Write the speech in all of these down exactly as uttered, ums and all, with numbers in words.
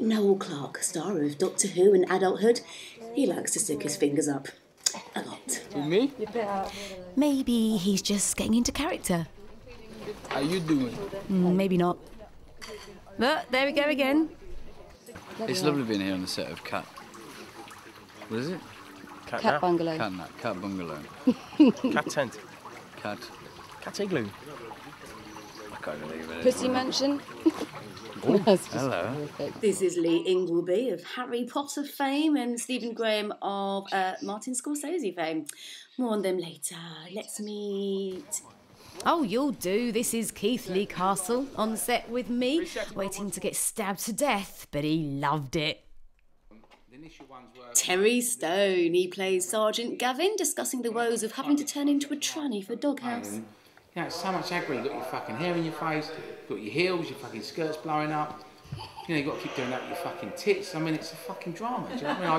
meet Noel Clarke, star of Doctor Who and adulthood. He likes to stick his fingers up. A lot. Me? Maybe he's just getting into character. How you doing? Mm, maybe not. Look, there we go again. It's lovely being here on the set of Cat. What is it? Cat, cat bungalow. Cat nap. Cat bungalow. Cat tent. Cat. Cat igloo. I can't believe it. Pussy mansion. Oh, hello. Perfect. This is Lee Ingleby of Harry Potter fame and Stephen Graham of uh, Martin Scorsese fame. More on them later. Let's meet. Oh, you'll do. This is Keith Lee Castle on set with me, waiting to get stabbed to death, but he loved it. Terry Stone. He plays Sergeant Gavin, discussing the woes of having to turn into a tranny for Doghouse. You know, it's so much aggro. You've got your fucking hair in your face, you've got your heels, your fucking skirt's blowing up. You know, you've got to keep doing that with your fucking tits. I mean, it's a fucking drama. Do you know what I mean?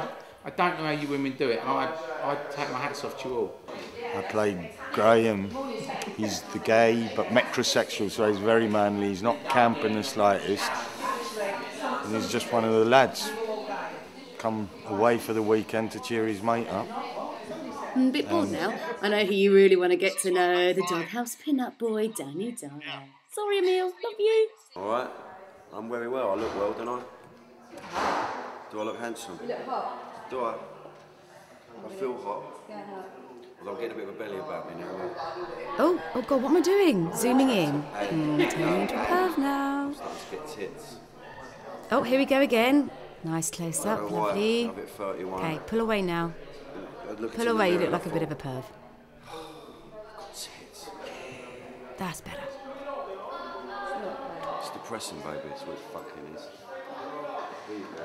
I, I don't know how you women do it, and I, I take my hats off to you all. I played Graham. He's the gay, but metrosexual, so he's very manly. He's not camp in the slightest. And he's just one of the lads. Come away for the weekend to cheer his mate up. I'm a bit bored um, now. I know who you really want to get to know, the Doghouse pin-up boy, Danny Dyer. Sorry, Emil, love you. All right, I'm very well. I look well, don't I? Do I look handsome? You look hot. Do I? I feel hot. Although I'm getting a bit of a belly about me now. Oh, oh God, what am I doing? Zooming in. Turning into a perv now. I'm starting to get tits. Oh, here we go again. Nice close-up, lovely. OK, pull away now. Pull away, you look like a bit of a perv. That's better. It's depressing, baby, that's what it fucking is. There you go.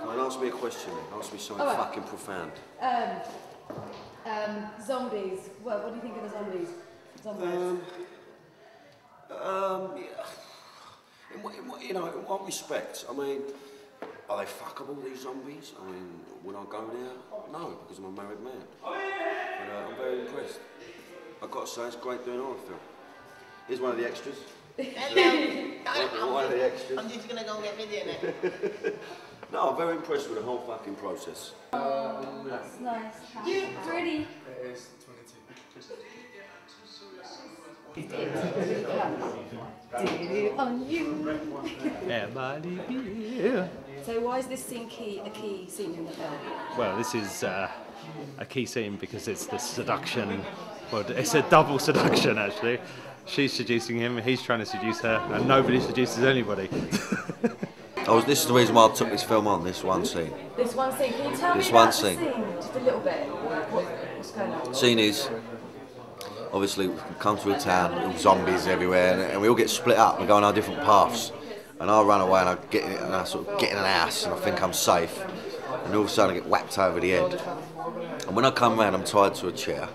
Come on, ask me a question, ask me something right. fucking profound. Um, um, zombies. Well, what do you think of the zombies? Zombies. Um, um, yeah. in, what, in, what, you know, in what respect? I mean, are they fuckable, these zombies? I mean, would I go there? No, because I'm a married man. But, uh, I'm very impressed. I've got to say, it's great doing horror film. Here's one of the extras. Hello. One of the extras. I'm just going to go and get me dinner. No, I'm very impressed with the whole fucking process. Uh, That's nice. You pretty. It is twenty-two. On you. Yeah, my dear. So why is this scene key, a key scene in the film? Well, this is uh, a key scene because it's the seduction, well, it's a double seduction actually. She's seducing him, he's trying to seduce her, and nobody seduces anybody. Oh, this is the reason why I took this film on, this one scene. This one scene, can you tell this me one about scene. The scene, just a little bit? What, what's going on? Scene is, obviously we come to a town, zombies everywhere, and, and we all get split up, we go on our different paths. And I run away and I get in, and I sort of get in an house and I think I'm safe, and all of a sudden I get whacked over the head. And when I come round, I'm tied to a chair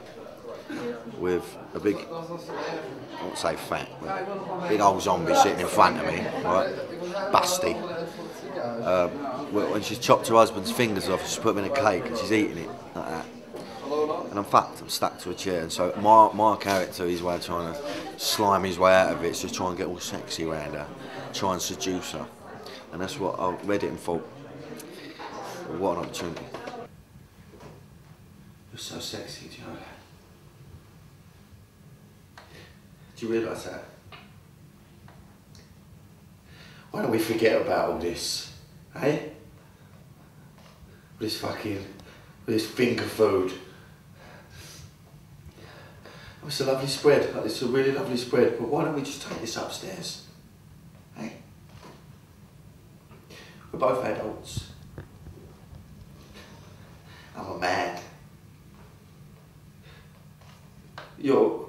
with a big, I won't say fat, but big old zombie sitting in front of me, right, busty. Um, when she's chopped her husband's fingers off, she's put him in a cake and she's eating it like that. And I'm fucked, I'm stuck to a chair, and so my, my character, his way of trying to slime his way out of it is to try and get all sexy around her, try and seduce her. And that's what I read it and thought, well, what an opportunity. You're so sexy, do you know that? Do you realise that? Why don't we forget about all this, eh? This fucking, this finger food. Oh, it's a lovely spread, it's a really lovely spread, but why don't we just take this upstairs? Hey? We're both adults. I'm a man. You're...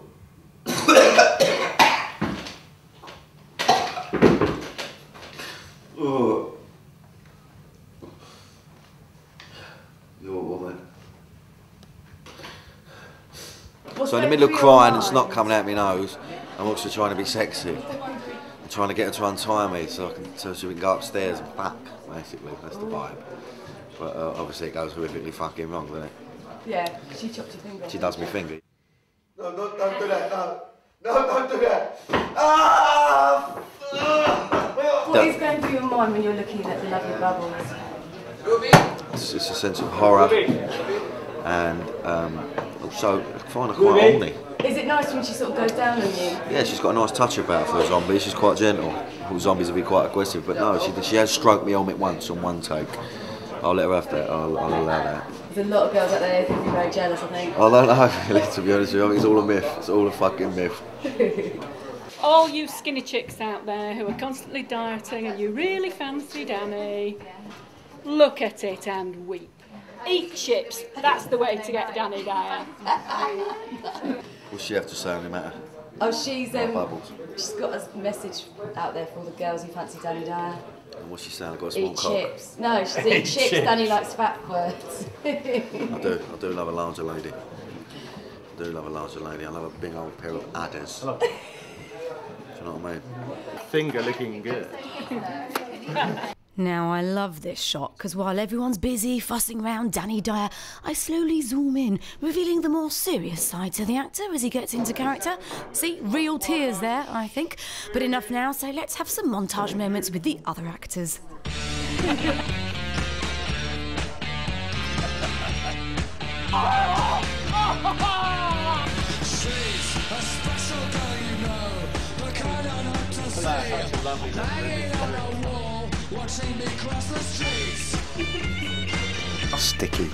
You're a woman. So in the middle of crying, it's not coming out my nose, I'm also trying to be sexy. I'm trying to get her to untie me so I can, so she can go upstairs and fuck, basically. That's the vibe. But uh, obviously it goes horrifically fucking wrong, doesn't it? Yeah, she chopped your finger. She does me finger. No, no, don't do that, no. No, don't do that. Ah! What is going to through your mind when you're looking at the lovely bubbles? It's, it's a sense of horror and um, also I find her quite homely. Is it nice when she sort of goes down on you? Yeah, she's got a nice touch about for a zombie. She's quite gentle. All zombies will be quite aggressive, but no, she she has stroked me on it once on one take. I'll let her have that. I'll, I'll allow that. There's a lot of girls out there who are very jealous, I think. I don't know, really, to be honest with you. I think it's all a myth. It's all a fucking myth. All you skinny chicks out there who are constantly dieting and you really fancy Danny, look at it and weep. Eat chips. That's the way to get Danny Dyer. What's she have to say on the matter? Oh, she's um, oh, she's got a message out there for the girls who fancy Danny Dyer. And what's she saying? I've got a small eat cock. Chips. No, she's eat chips. chips. Danny likes fat words. I do. I do love a larger lady. I do love a larger lady. I love a big old pair of adders. Do you know what I mean? Finger looking good. Now, I love this shot, because while everyone's busy fussing round Danny Dyer, I slowly zoom in, revealing the more serious side to the actor as he gets into character. See, real tears there, I think. But enough now, so let's have some montage moments with the other actors. Sticky.